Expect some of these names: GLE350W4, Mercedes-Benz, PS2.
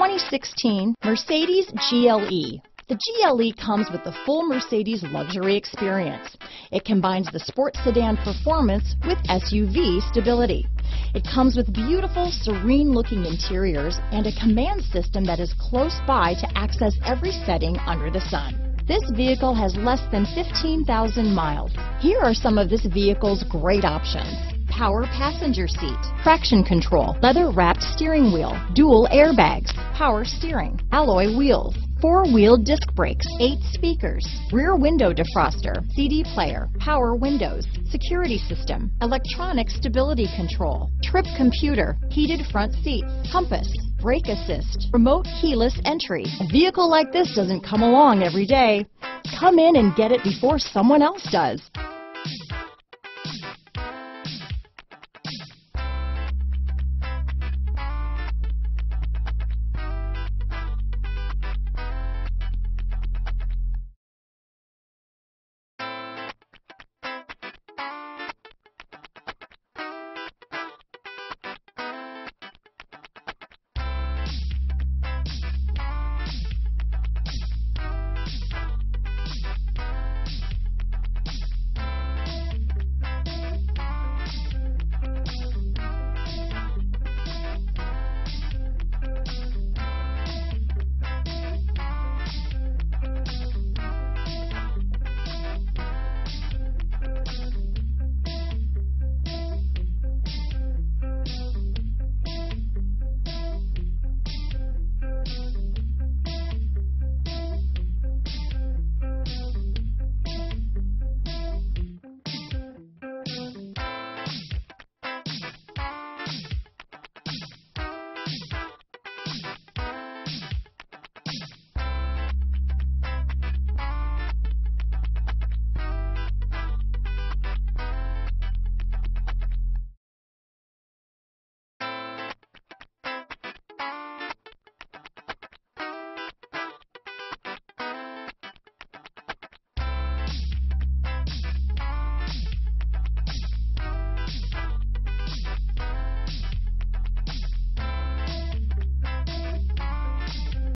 2016 Mercedes GLE. The GLE comes with the full Mercedes luxury experience. It combines the sports sedan performance with SUV stability. It comes with beautiful, serene-looking interiors and a command system that is close by to access every setting under the sun. This vehicle has less than 15,000 miles. Here are some of this vehicle's great options: power passenger seat, traction control, leather-wrapped steering wheel, dual airbags, power steering, alloy wheels, four-wheel disc brakes, 8 speakers, rear window defroster, CD player, power windows, security system, electronic stability control, trip computer, heated front seats, compass, brake assist, remote keyless entry. A vehicle like this doesn't come along every day. Come in and get it before someone else does.